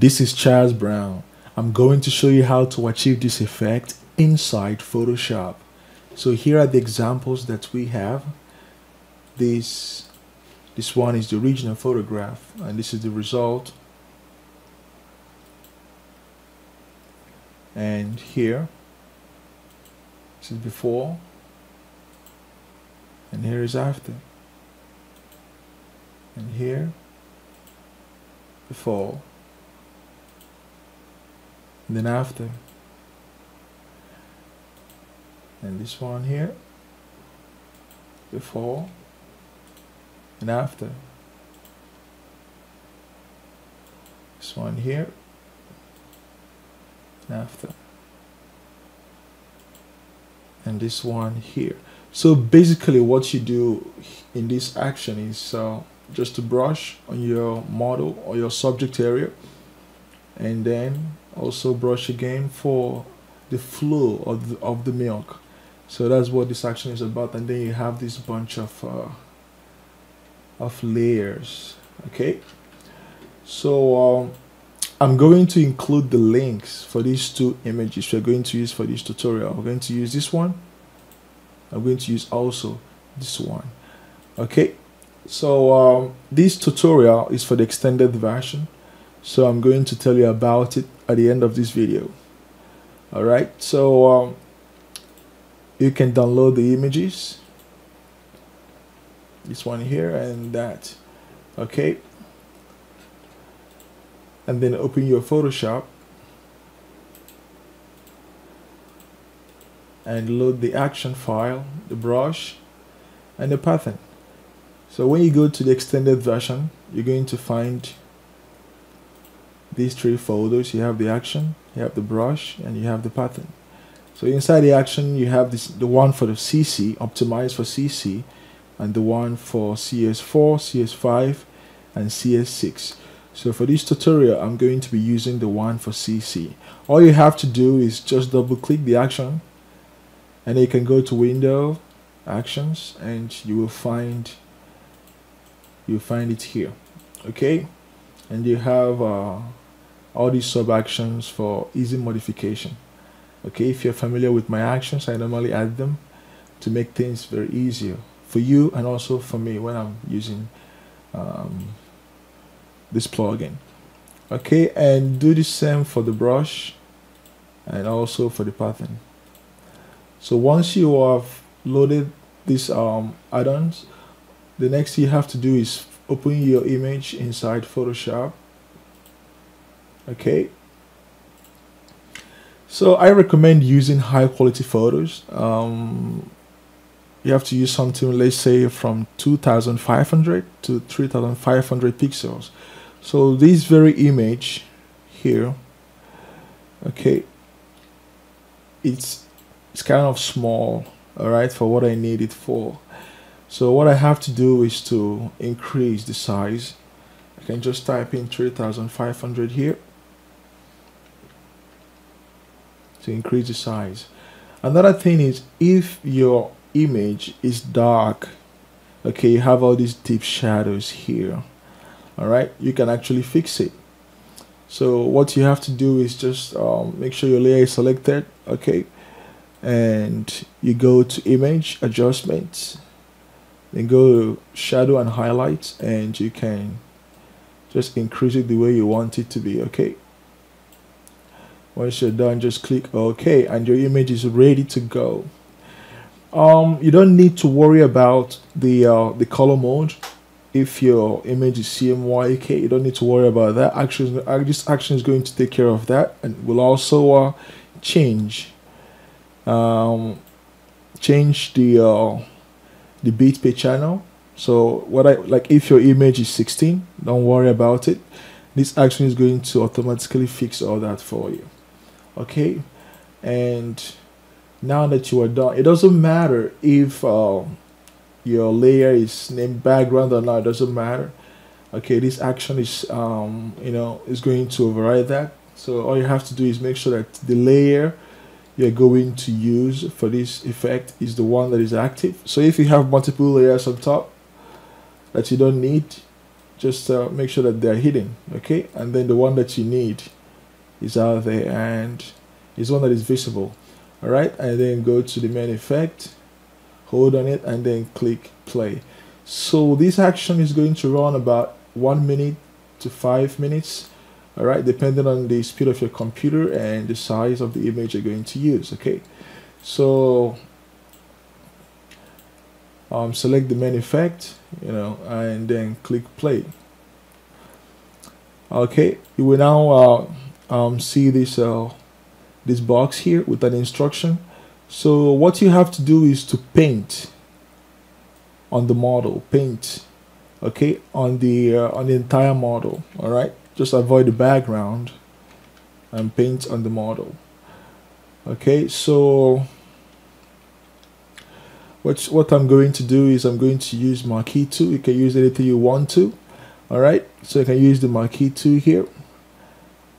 This is Charles Brown. I'm going to show you how to achieve this effect inside Photoshop. So here are the examples that we have. This one is the original photograph, and this is the result. And here, this is before, and here is after, and here, before, and then after, and this one here, before and after, this one here and after, and this one here. So basically what you do in this action is just to brush on your model or your subject area, and then also brush again for the flow of the milk. So that's what this action is about. And then you have this bunch of layers. Okay, so I'm going to include the links for these two images we're going to use for this tutorial. I'm going to use this one. I'm going to use also this one. Okay, so this tutorial is for the extended version. So I'm going to tell you about it at the end of this video. Alright, so you can download the images, this one here and that. Okay, and then open your Photoshop and load the action file, the brush and the pattern. So when you go to the extended version, you're going to find these three folders. You have the action, you have the brush, and you have the pattern. So inside the action you have this, the one for the CC, optimized for CC, and the one for CS4, CS5 and CS6. So for this tutorial I'm going to be using the one for CC. All you have to do is just double click the action and you can go to Window, Actions, and you'll find it here. Okay, and you have all these sub actions for easy modification. Okay, if you're familiar with my actions, I normally add them to make things very easier for you and also for me when I'm using this plugin. Okay, and do the same for the brush and also for the pattern. So once you have loaded these add-ons, the next thing you have to do is open your image inside Photoshop. Okay, so I recommend using high quality photos. You have to use something, let's say from 2500 to 3500 pixels. So this very image here, okay, it's kind of small, all right, for what I need it for. So what I have to do is to increase the size. I can just type in 3500 here to increase the size. Another thing is, if your image is dark, okay, you have all these deep shadows here, alright, you can actually fix it. So what you have to do is just make sure your layer is selected, okay, and you go to Image, Adjustments, then go to Shadow and Highlights, and you can just increase it the way you want it to be. Okay, once you're done, just click OK and your image is ready to go. You don't need to worry about the color mode. If your image is CMYK, you don't need to worry about that. Actually, this action is going to take care of that, and will also change the bit per channel. So what I like, if your image is 16, don't worry about it. This action is going to automatically fix all that for you. Okay, and now that you are done, it doesn't matter if your layer is named background or not. It doesn't matter. Okay, this action is is going to override that. So all you have to do is make sure that the layer you're going to use for this effect is the one that is active. So if you have multiple layers on top that you don't need, just make sure that they're hidden, okay? And then the one that you need is out there and is one that is visible. All right, and then go to the main effect, hold on it, and then click play. So this action is going to run about 1 minute to 5 minutes, all right, depending on the speed of your computer and the size of the image you're going to use, okay? So select the main effect, you know, and then click play. Okay, you will now see this box here with an instruction. So what you have to do is to paint on the model, paint, okay, on the entire model. All right, just avoid the background and paint on the model. Okay, so what I'm going to do is I'm going to use marquee tool. You can use anything you want to. All right, so you can use the marquee tool here,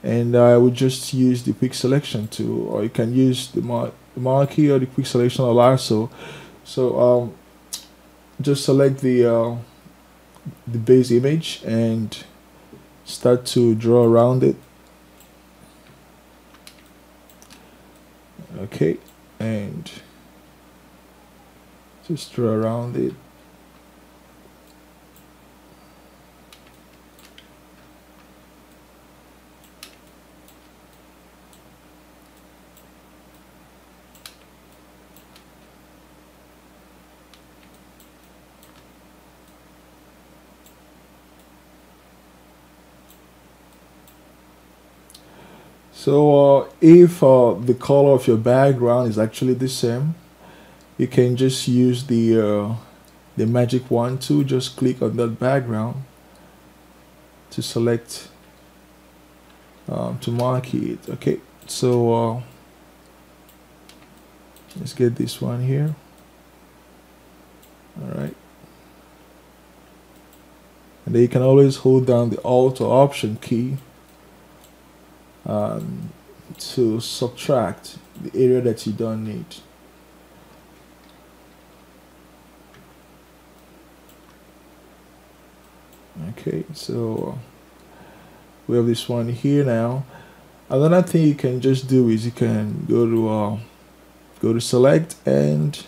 and I would just use the quick selection tool, or you can use the marquee or the quick selection or lasso. So just select the base image and start to draw around it. Okay, and just draw around it. So if the color of your background is actually the same, you can just use the magic wand tool. Just click on that background to select to mark it. Okay, so let's get this one here. All right, and then you can always hold down the Alt or Option key to subtract the area that you don't need. Okay, so we have this one here now. Another thing you can just do is you can go to select and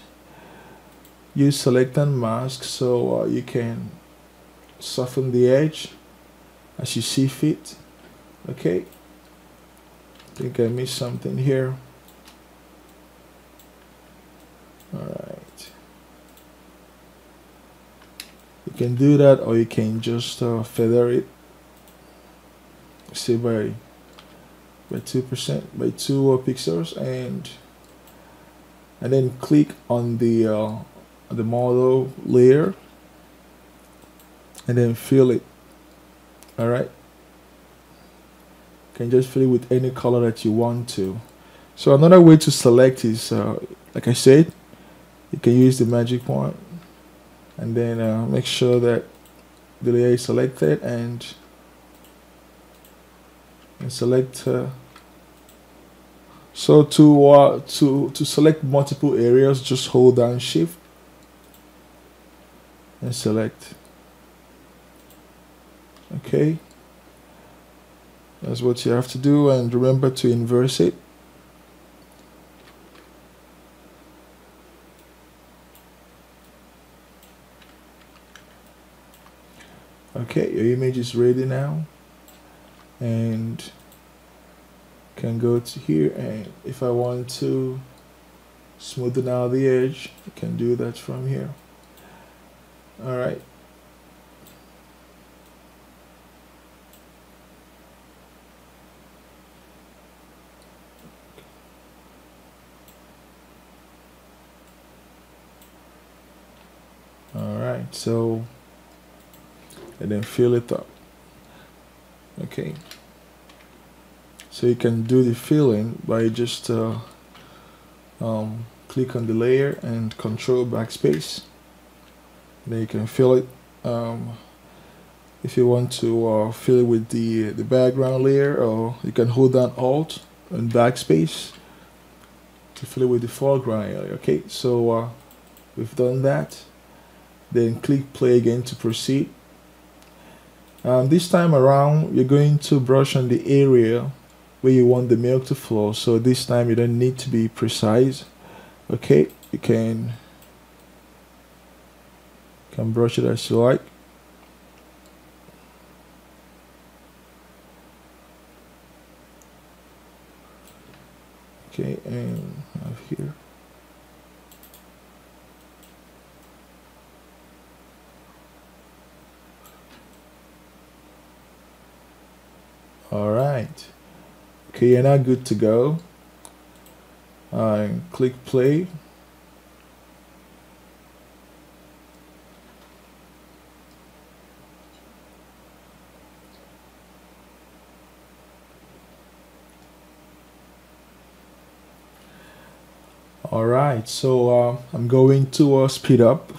use select and mask, so you can soften the edge as you see fit. Okay, I think I missed something here. All right, you can do that, or you can just feather it, say by 2%, by 2 pixels, and then click on the model layer and then fill it. All right, can just fill it with any color that you want to. So another way to select is, like I said, you can use the magic wand and then make sure that the layer is selected and select. So to select multiple areas, just hold down Shift and select. Okay, that's what you have to do, and remember to inverse it. Okay, your image is ready now, and can go to here, and if I want to smoothen out the edge, I can do that from here. All right. So and then fill it up. Okay, so you can do the filling by just click on the layer and control backspace. Then you can fill it if you want to fill it with the background layer, or you can hold down Alt and backspace to fill it with the foreground layer. Okay, so we've done that. Then click play again to proceed. This time around you're going to brush on the area where you want the milk to flow, so this time you don't need to be precise. Okay, you can brush it as you like. Okay, and up here. All right. Okay, you're now good to go. Click play. Alright, so I'm going to speed up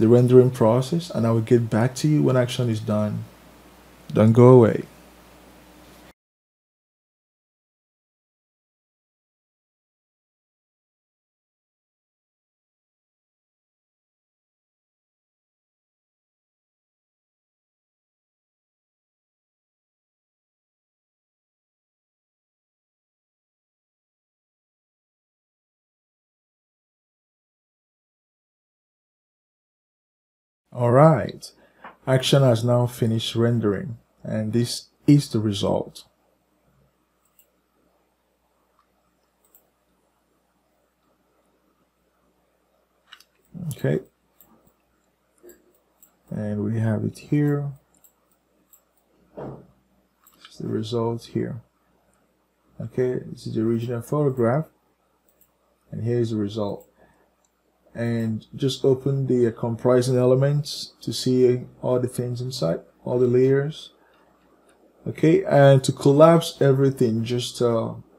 the rendering process, and I will get back to you when action is done. Don't go away. Alright, action has now finished rendering, and this is the result. Okay, and we have it here. This is the result here. Okay, this is the original photograph, and here is the result. And just open the comprising elements to see all the things inside, all the layers. Okay, and to collapse everything, just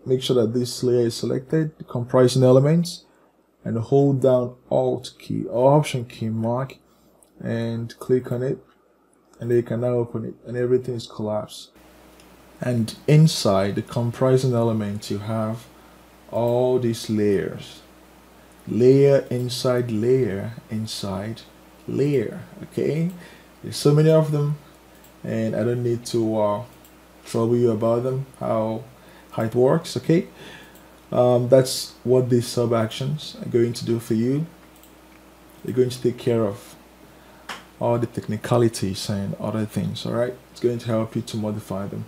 make sure that this layer is selected, the comprising elements, and hold down Alt key or Option key mark and click on it, and then you can now open it, and everything is collapsed. And inside the comprising elements, you have all these layers. Layer inside layer inside layer. Okay, there's so many of them, and I don't need to trouble you about them, how it works. Okay, that's what these sub actions are going to do for you. They're going to take care of all the technicalities and other things. All right, it's going to help you to modify them.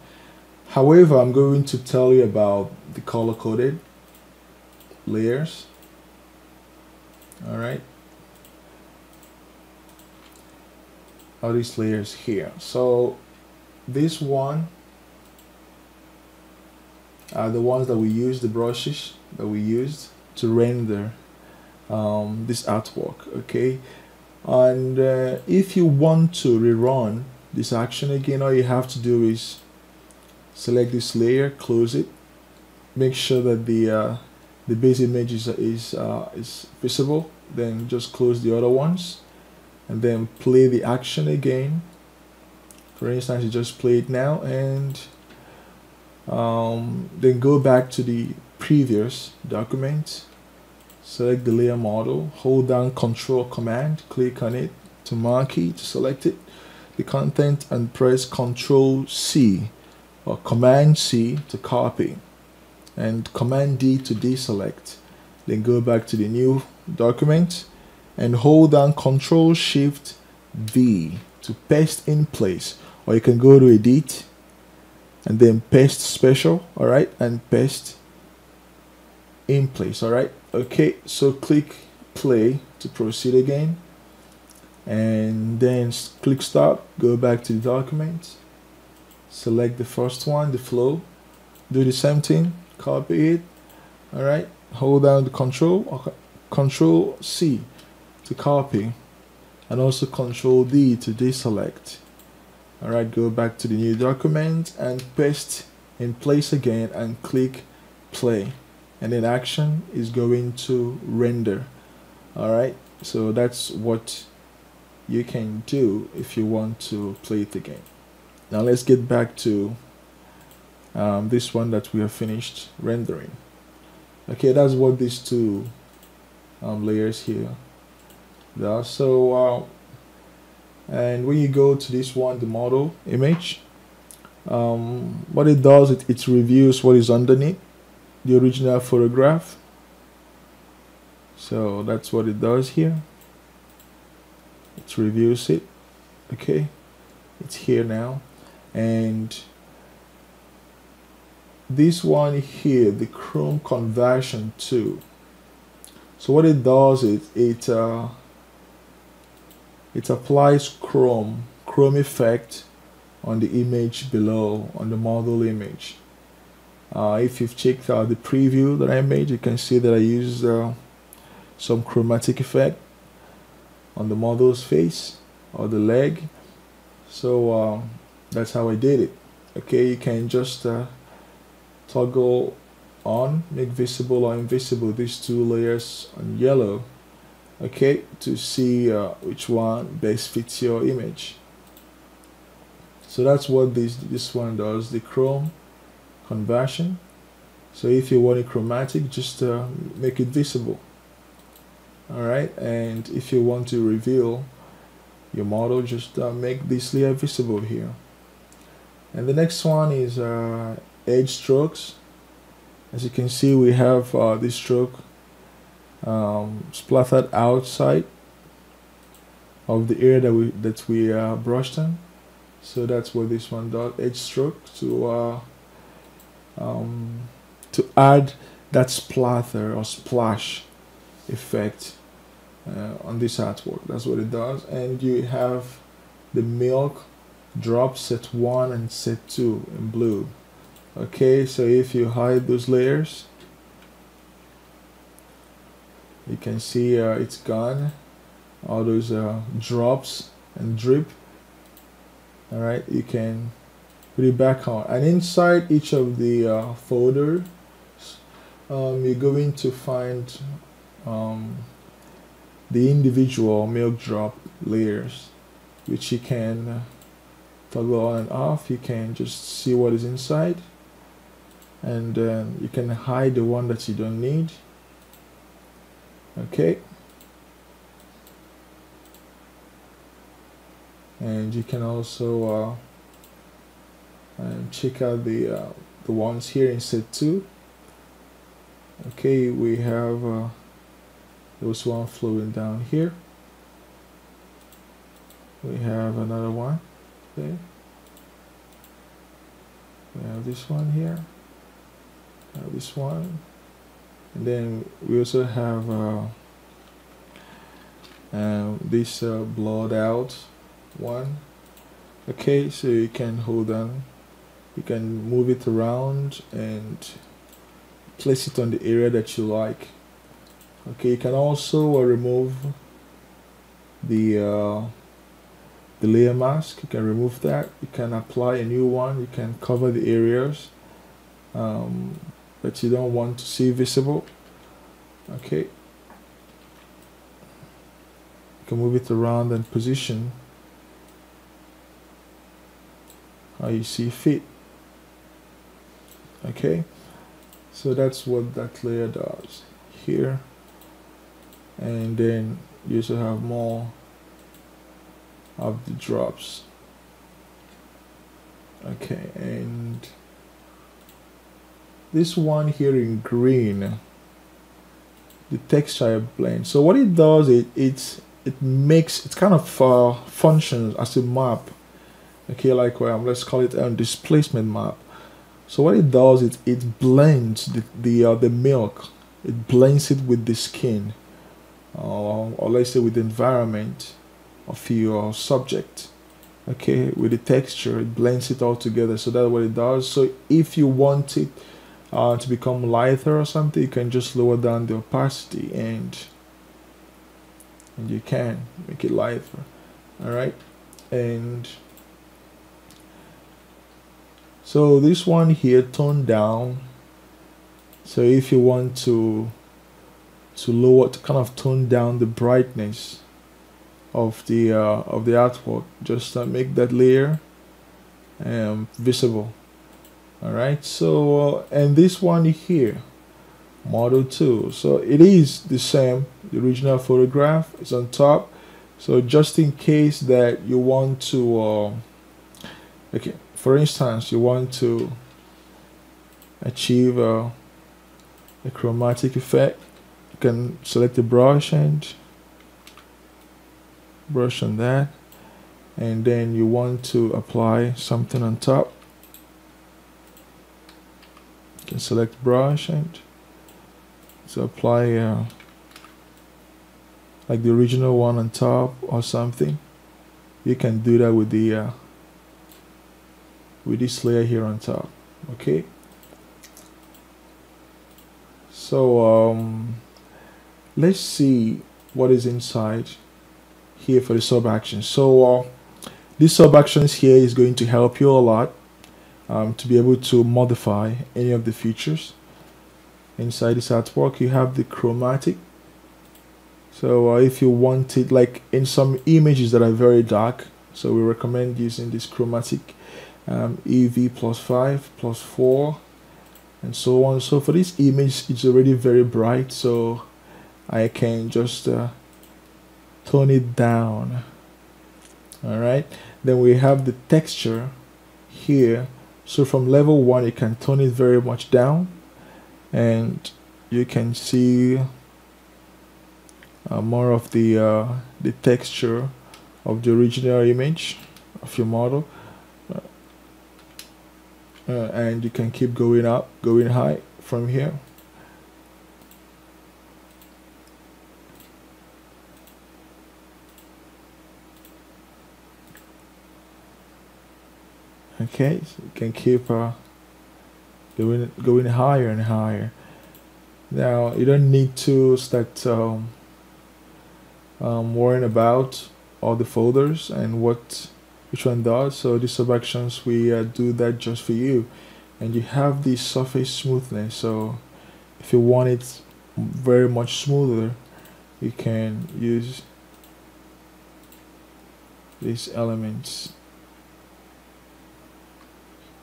However, I'm going to tell you about the color coded layers. All right, all these layers here. So this one are the ones that we used, the brushes that we used to render this artwork. Okay, and if you want to rerun this action again, all you have to do is select this layer, close it, make sure that the base image is visible, then just close the other ones, and then play the action again. For instance, you just play it now, and then go back to the previous document, select the layer model, hold down Ctrl+Command, click on it to marquee to select it, the content, and press Ctrl+C or Command+C to copy, and Command+D to deselect. Then go back to the new document and hold down Ctrl+Shift+V to paste in place, or you can go to Edit and then paste special, all right, and paste in place. All right, okay, so click play to proceed again, and then click stop, go back to the document, select the first one, the flow, do the same thing, copy it. All right, hold down the Ctrl+C to copy, and also Ctrl+D to deselect. All right, go back to the new document and paste in place again, and click play, and then action is going to render. All right, so that's what you can do if you want to play it again. Now let's get back to this one that we have finished rendering. Okay, that's what these two layers here. So And when you go to this one, the model image, what it does, it reveals what is underneath the original photograph. So that's what it does here. It reveals it. Okay, it's here now. And this one here, the Chrome conversion tool. So what it does is it applies Chrome effect on the image below, on the model image. If you've checked out the preview that I made, you can see that I used some chromatic effect on the model's face or the leg. So that's how I did it. Okay, you can just toggle on, make visible or invisible these two layers on yellow, okay, to see which one best fits your image. So that's what this one does, the Chrome conversion. So if you want it chromatic, just make it visible. Alright, and if you want to reveal your model, just make this layer visible here. And the next one is edge strokes. As you can see, we have this stroke splattered outside of the area that we brushed on. So that's what this one does, edge stroke, to add that splatter or splash effect on this artwork. That's what it does. And you have the milk drop set 1 and set 2 in blue. Okay, so if you hide those layers, you can see it's gone, all those drops and drip. All right, you can put it back on. And inside each of the folders, you're going to find the individual milk drop layers, which you can toggle on and off. You can just see what is inside, and you can hide the one that you don't need. Okay, and you can also check out the ones here in set 2. Okay, we have there was one flowing down here. We have another one. Okay. We have this one here. We have this one. And then we also have this blurred out one. Okay, so you can hold on. You can move it around and place it on the area that you like. Okay, you can also remove the layer mask. You can remove that. You can apply a new one. You can cover the areas that you don't want to see visible. Okay, you can move it around and position how you see fit. Okay, so that's what that layer does here. And then you also have more of the drops. Okay, and this one here in green, the texture blend. So what it does, it makes it kind of functions as a map. Okay, like let's call it a displacement map. So what it does, it blends the milk. It blends it with the skin, or let's say with the environment of your subject. Okay, with the texture, it blends it all together. So that's what it does. So if you want it to become lighter or something, you can just lower down the opacity and you can make it lighter. All right, and so this one here, toned down. So if you want to lower, to kind of tone down the brightness of the artwork, just make that layer visible. All right, so and this one here, model 2. So it is the same, the original photograph is on top, So just in case that you want to, okay, for instance, you want to achieve a chromatic effect, you can select the brush and brush on that, and then you want to apply something on top. You can select brush and so apply like the original one on top or something. You can do that with the with this layer here on top. Okay, so let's see what is inside here for the sub action. So these sub actions here is going to help you a lot to be able to modify any of the features inside this artwork. You have the chromatic. So if you want it, like in some images that are very dark, so we recommend using this chromatic EV +5 +4 and so on. So for this image, it's already very bright, so I can just tone it down. Alright, then we have the texture here. So from level 1, you can tone it very much down, and you can see more of the texture of the original image of your model, and you can keep going up, going high from here. Okay, so you can keep going higher and higher. Now you don't need to start worrying about all the folders and which one does. So these subactions, we do that just for you. And you have the surface smoothness, so if you want it very much smoother, you can use these elements,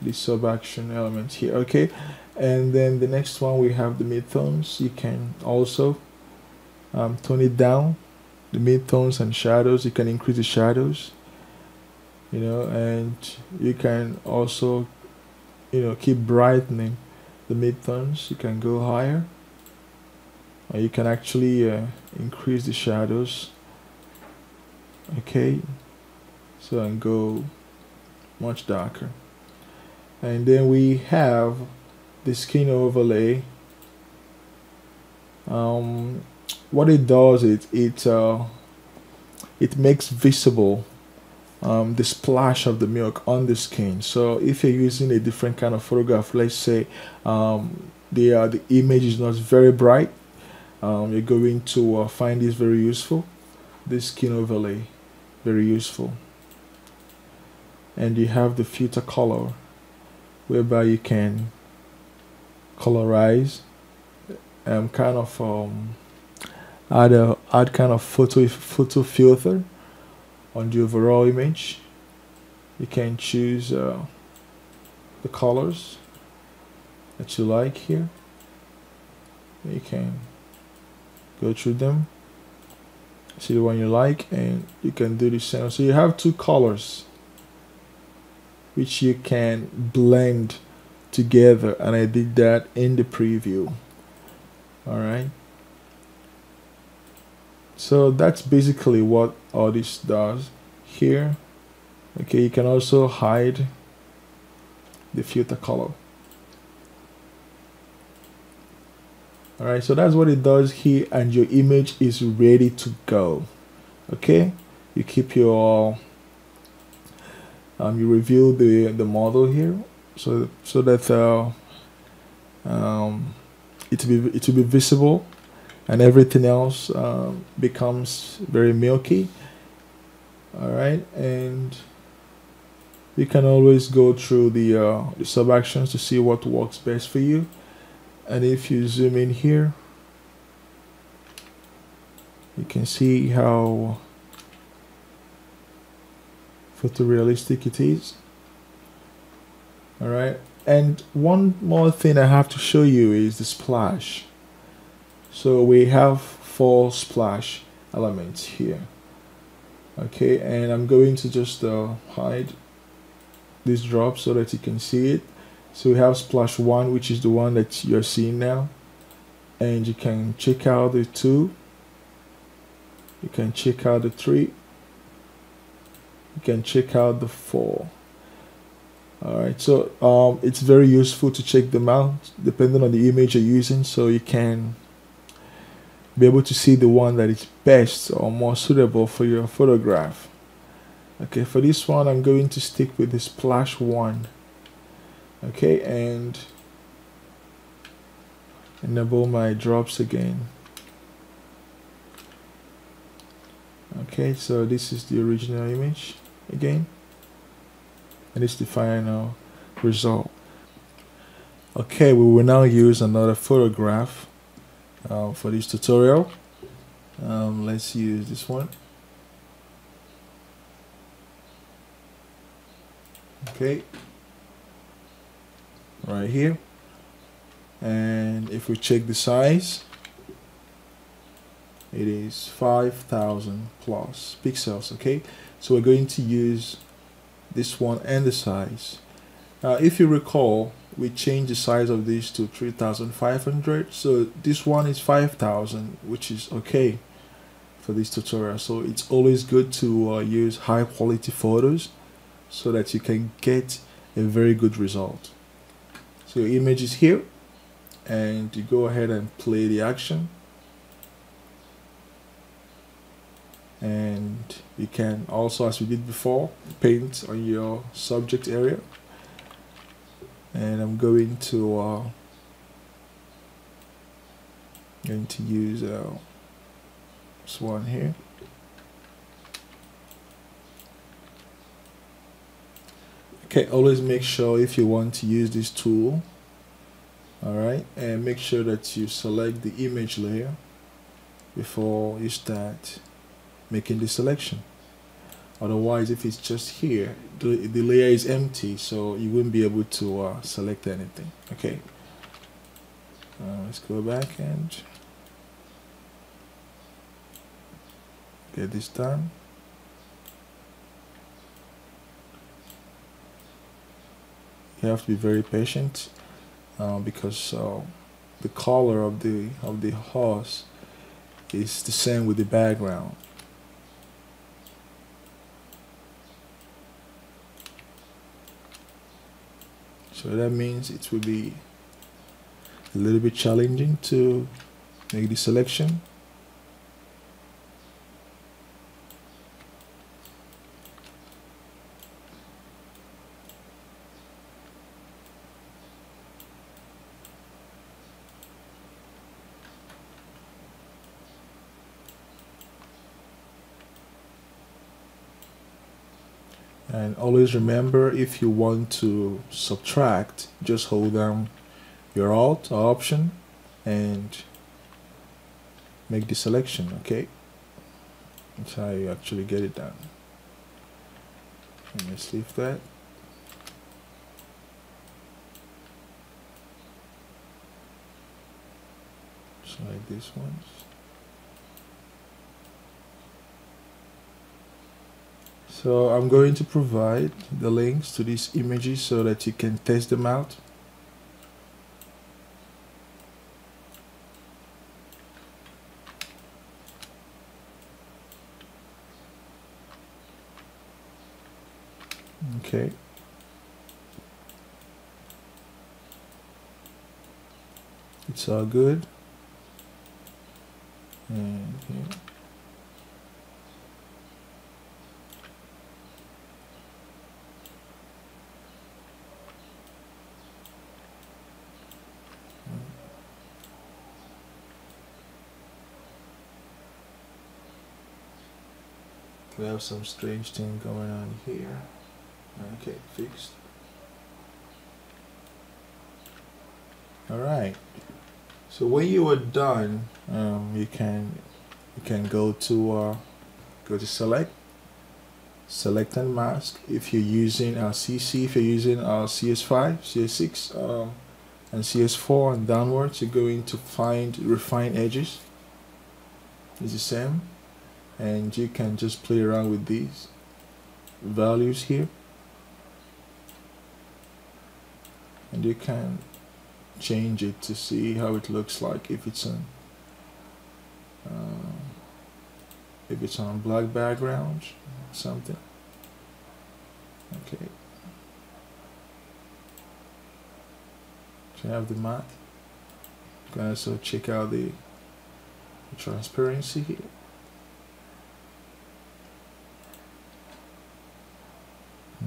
these subaction elements here. Okay, and then the next one, we have the midtones. You can also tone it down, the midtones and shadows. You can increase the shadows, you know, and you can also, you know, keep brightening the midtones. You can go higher, or you can actually increase the shadows. Okay, so and go much darker. And then we have the skin overlay. What it does is it makes visible the splash of the milk on the skin. So if you're using a different kind of photograph, let's say the image is not very bright, you're going to find this very useful, this skin overlay, very useful. And you have the filter color, whereby you can colorize, kind of add kind of photo filter on the overall image. You can choose the colors that you like here. You can go through them, see the one you like, and you can do the same. So you have two colors which you can blend together, and I did that in the preview. Alright, so that's basically what all this does here. Okay, you can also hide the filter color. Alright, so that's what it does here, and your image is ready to go. Okay, you keep your you reveal the model here, so that it will be visible, and everything else becomes very milky. All right, and you can always go through the sub actions to see what works best for you. And if you zoom in here, you can see how photorealistic it is. Alright, and one more thing I have to show you is the splash. So we have 4 splash elements here. Okay, and I'm going to just hide this drop so that you can see it. So we have splash one, which is the one that you're seeing now, and you can check out the two, you can check out the three, you can check out the four. Alright, so it's very useful to check them out depending on the image you're using, so you can be able to see the one that is best or more suitable for your photograph. Okay, for this one I'm going to stick with the splash one. Okay, and enable my drops again. Okay, so this is the original image again, and it's the final result. Okay, we will now use another photograph for this tutorial. Let's use this one. Okay, right here, and if we check the size, it is 5,000 plus pixels. Okay, so we're going to use this one and the size. If you recall, we changed the size of this to 3,500, so this one is 5,000, which is okay for this tutorial. So it's always good to use high quality photos so that you can get a very good result. So your image is here, and you go ahead and play the action, and you can also, as we did before, paint on your subject area. And I'm going to use this one here. Okay, always make sure if you want to use this tool, alright, and make sure that you select the image layer before you start making the selection. Otherwise, if it's just here, the layer is empty, so you wouldn't be able to select anything. Okay, let's go back and get this done. You have to be very patient because the color of the horse is the same with the background. So that means it will be a little bit challenging to make the selection. And always remember, if you want to subtract, just hold down your Alt or Option and make the selection. Okay, that's how you actually get it done. And let's leave that. Select these ones. So I'm going to provide the links to these images so that you can test them out. Okay. It's all good. And here. We have some strange thing going on here. Okay, fixed. Alright, so when you are done, you can go to select and mask if you're using CC, if you're using CS5, CS6 and CS4 and downwards. You're going to find refine edges, it's the same. and you can just play around with these values here, and you can change it to see how it looks like if it's on black background or something. Okay, so you have the matte. You can also check out the transparency here.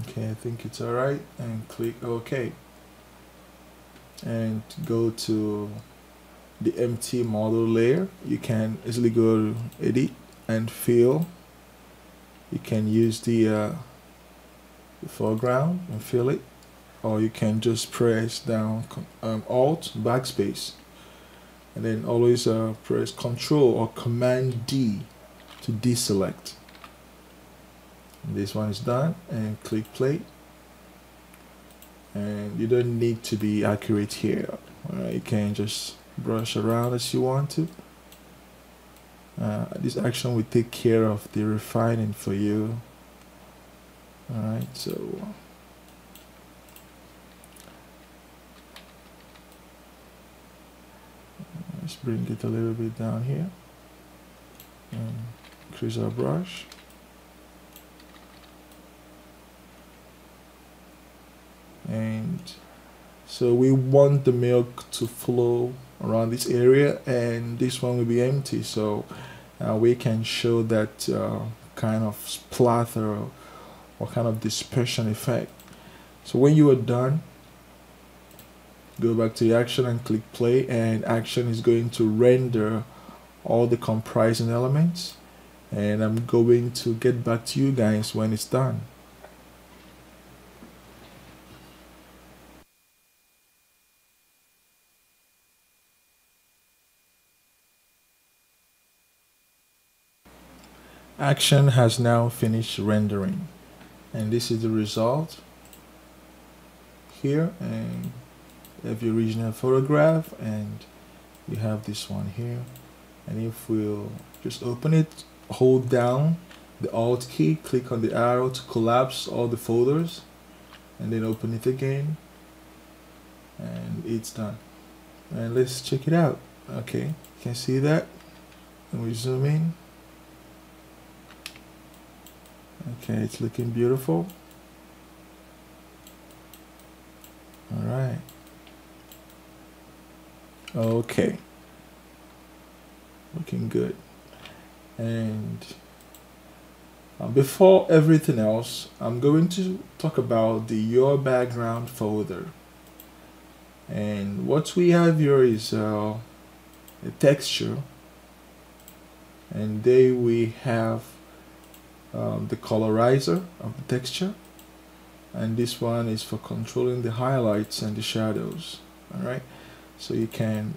Okay, I think it's alright, and click OK, and go to the empty model layer. You can easily go to edit and fill. You can use the foreground and fill it, or you can just press down Alt backspace, and then always press Control or Command D to deselect. This one is done, and click play. And you don't need to be accurate here. Alright, you can just brush around as you want to. This action will take care of the refining for you. Alright, so let's bring it a little bit down here and increase our brush. And so we want the milk to flow around this area, and this one will be empty, so we can show that kind of splatter or kind of dispersion effect. So when you are done, go back to the action and click play, and action is going to render all the comprising elements, and I'm going to get back to you guys when it's done. Action has now finished rendering, and this is the result here, and you have your original photograph, and you have this one here. And if we'll just open it, hold down the Alt key, click on the arrow to collapse all the folders, and then open it again, and it's done. And let's check it out. Okay, you can see that, and we zoom in. Okay, it's looking beautiful. All right. Okay. Looking good. And before everything else, I'm going to talk about the Your Background folder. And what we have here is a texture. And there we have the colorizer of the texture, and this one is for controlling the highlights and the shadows. Alright, so you can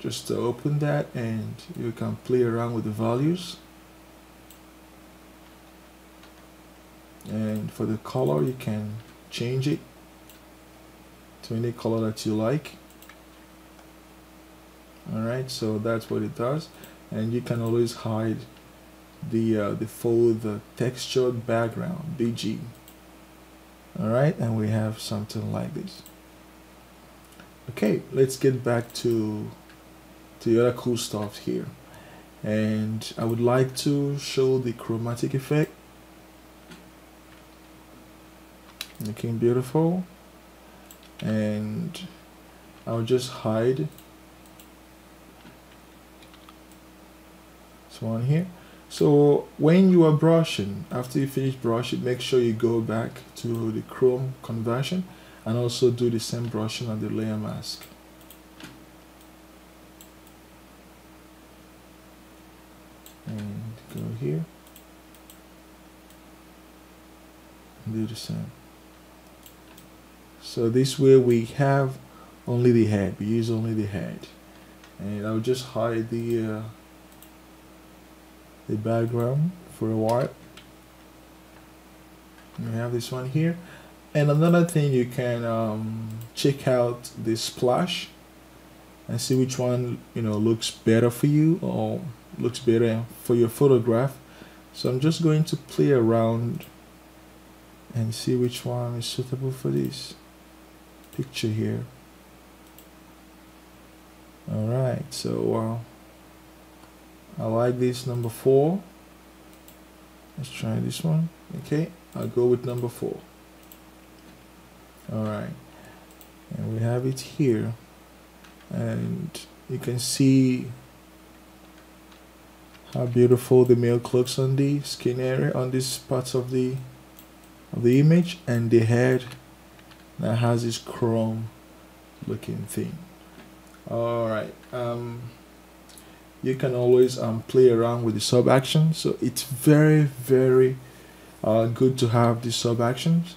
just open that, and you can play around with the values. And for the color, you can change it to any color that you like. Alright, so that's what it does, and you can always hide the folder textured background BG. Alright, and we have something like this. Okay, let's get back to the other cool stuff here, and I would like to show the chromatic effect. Looking beautiful, and I'll just hide this one here. So when you are brushing, after you finish brushing, make sure you go back to the chrome conversion, and also do the same brushing on the layer mask. And go here, and do the same. So this way we have only the head, we use only the head. And I'll just hide the background for a while. We have this one here, and another thing you can check out the splash and see which one looks better for you, or looks better for your photograph. So I'm just going to play around and see which one is suitable for this picture here. Alright, so I like this number 4. Let's try this one. Okay, I'll go with number 4. Alright, and we have it here, and you can see how beautiful the male cloaks on the skin area, on this part of the image, and the head that has this chrome looking thing. Alright, you can always play around with the sub action. So it's very, very good to have these sub actions.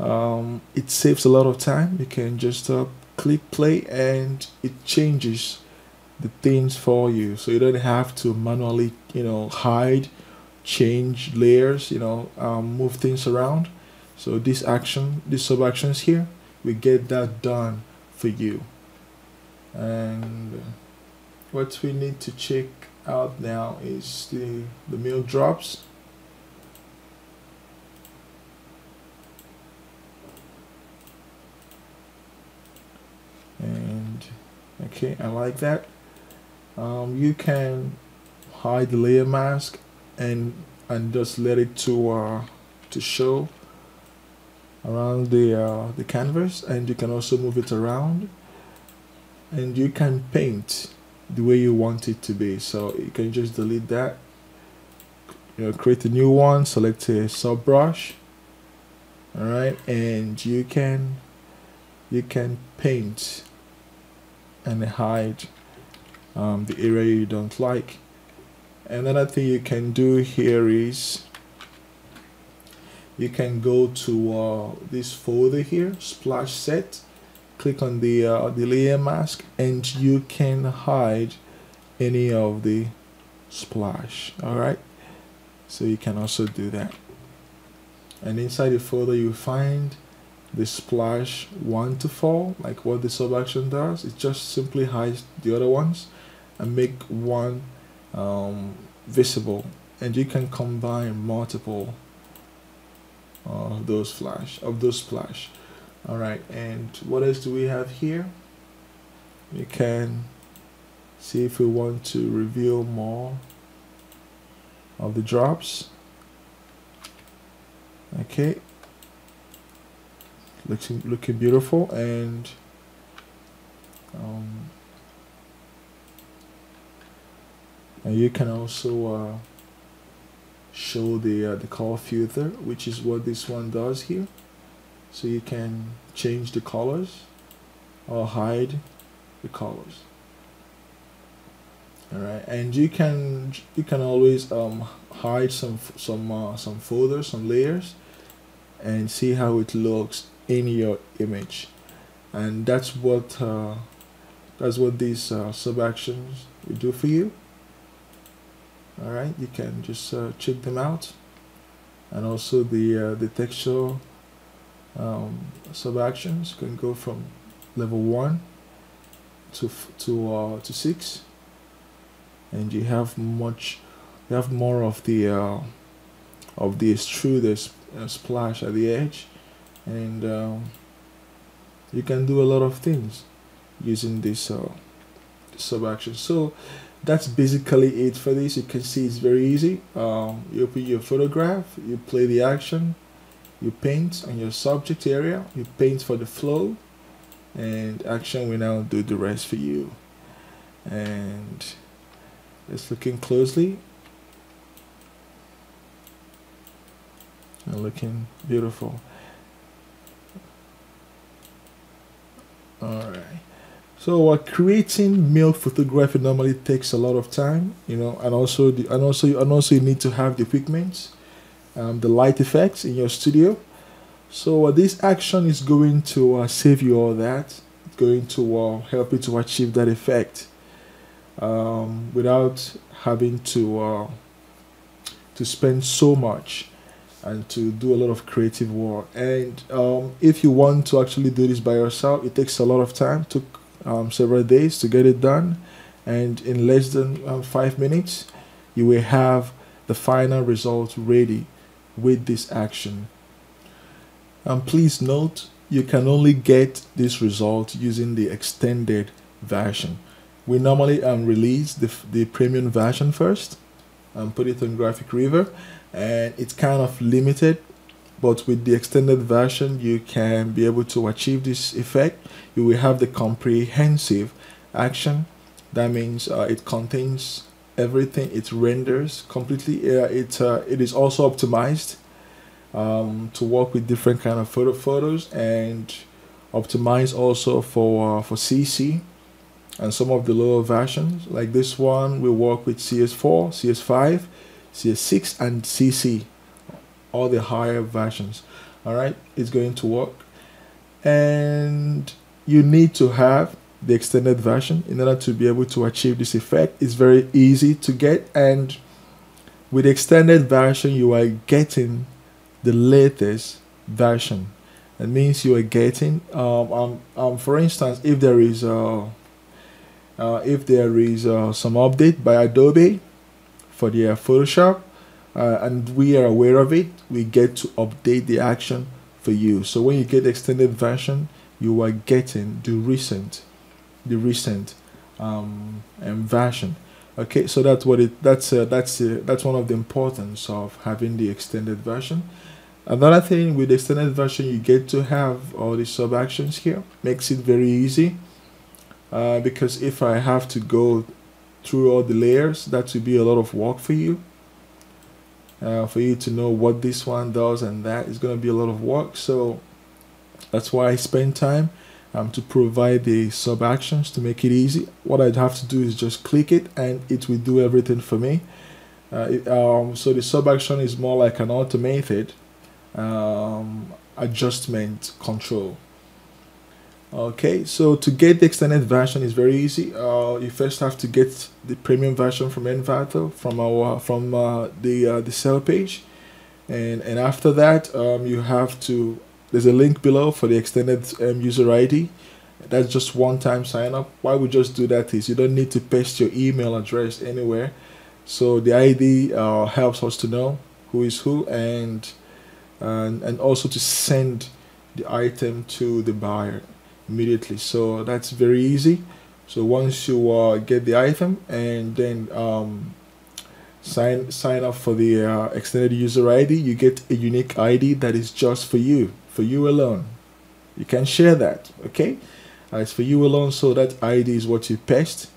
It saves a lot of time. You can just click play and it changes the things for you, so you don't have to manually, you know, hide, change layers, you know, move things around. So this action, these sub actions here, we get that done for you. And what we need to check out now is the milk drops. And okay, I like that. You can hide the layer mask and just let it to show around the canvas, and you can also move it around, and you can paint the way you want it to be. So you can just delete that, you know, create a new one, select a sub brush. All right, and you can paint and hide the area you don't like. Another thing you can do here is you can go to this folder here, splash set, click on the layer mask, and you can hide any of the splash. Alright, so you can also do that. And inside the folder you find the splash 1 to 4, like what the sub action does. It just simply hides the other ones and make one visible, and you can combine multiple of those splash. Alright, and what else do we have here? We can see if we want to reveal more of the drops. Okay, looking beautiful. And you can also show the color filter, which is what this one does here. So you can change the colors or hide the colors. All right, and you can always hide some folders, some layers, and see how it looks in your image. And that's what these sub actions will do for you. All right, you can just check them out. And also the texture sub actions can go from level 1 to 6, and you have more of the extruded splash at the edge, and you can do a lot of things using this sub action. So that's basically it for this. You can see it's very easy. You open your photograph, you play the action, you paint on your subject area, you paint for the flow, and action will now do the rest for you. And just looking closely, and looking beautiful. All right, so creating milk photography normally takes a lot of time, you know, and also you need to have the pigments, the light effects in your studio. So this action is going to save you all that. It's going to help you to achieve that effect without having to spend so much and to do a lot of creative work. And if you want to actually do this by yourself, it takes a lot of time. It took several days to get it done, and in less than 5 minutes you will have the final result ready with this action. And please note, you can only get this result using the extended version. We normally release the premium version first and put it on Graphic River, and it's kind of limited, but with the extended version you can be able to achieve this effect. You will have the comprehensive action. That means it contains everything, it renders completely, it is also optimized to work with different kind of photos, and optimized also for CC and some of the lower versions. Like this one will work with CS4, CS5, CS6 and CC, all the higher versions. Alright, it's going to work, and you need to have the extended version in order to be able to achieve this effect. It's very easy to get, and with the extended version you are getting the latest version. That means you are getting for instance, if there is some update by Adobe for their Photoshop and we are aware of it, we get to update the action for you. So when you get the extended version, you are getting the recent version. Okay, so that's what it. That's one of the importance of having the extended version. Another thing with the extended version, you get to have all the sub actions here. Makes it very easy because if I have to go through all the layers, that will be a lot of work for you to know what this one does and that is going to be a lot of work. So that's why I spend time to provide the sub actions to make it easy. What I'd have to do is just click it and it will do everything for me. So the sub action is more like an automated adjustment control. Okay, so to get the extended version is very easy. You first have to get the premium version from Envato, from the sell page, and after that you have to. There's a link below for the extended user ID. That's just one-time sign-up. Why we just do that is you don't need to paste your email address anywhere. So the ID helps us to know who is who, and also to send the item to the buyer immediately. So that's very easy. So once you get the item and then sign up for the extended user ID, you get a unique ID that is just for you. For you alone. You can share that, okay? It's for you alone, so that ID is what you paste.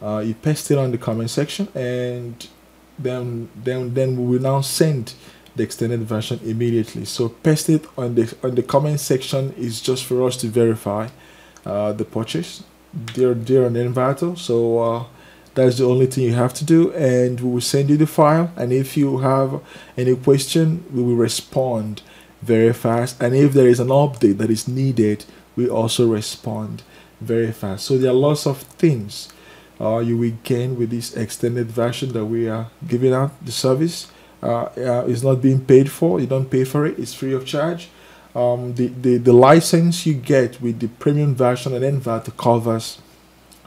You paste it on the comment section, and then we will now send the extended version immediately. So paste it on the comment section is just for us to verify the purchase. They're on Envato, so that's the only thing you have to do, and we will send you the file. And if you have any question, we will respond very fast, and if there is an update that is needed, we also respond very fast. So there are lots of things you will gain with this extended version that we are giving out. The service is not being paid for. You don't pay for it. It's free of charge. The license you get with the premium version and Envato covers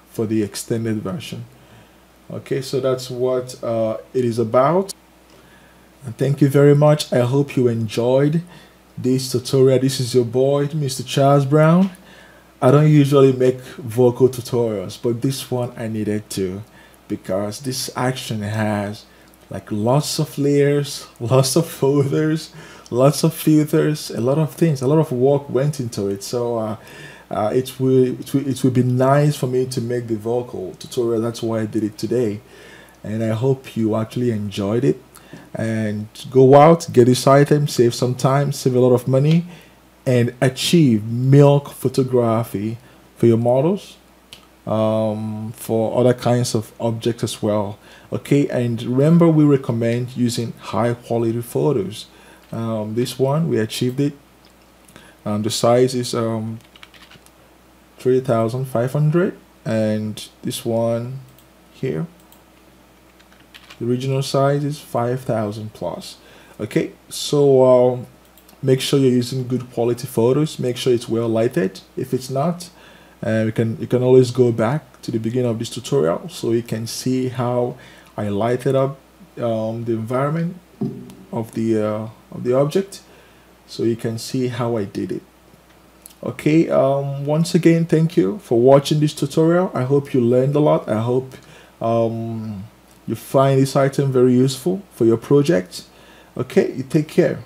for the extended version. Okay, so that's what it is about. And thank you very much. I hope you enjoyed this tutorial. This is your boy, Mr. Charles Brown. I don't usually make vocal tutorials, but this one I needed to, because this action has like lots of layers, lots of folders, lots of filters, a lot of things, a lot of work went into it. So it will be nice for me to make the vocal tutorial. That's why I did it today, and I hope you actually enjoyed it. And go out, get this item, save some time, save a lot of money, and achieve milk photography for your models, for other kinds of objects as well. Okay, and remember, we recommend using high quality photos. This one we achieved it. The size is 3,500, and this one here, the original size is 5,000 plus. Okay, so make sure you're using good quality photos. Make sure it's well lighted. If it's not, you can always go back to the beginning of this tutorial so you can see how I lighted up the environment of the object, so you can see how I did it. Okay, once again, thank you for watching this tutorial. I hope you learned a lot. I hope you find this item very useful for your project. Okay, you take care.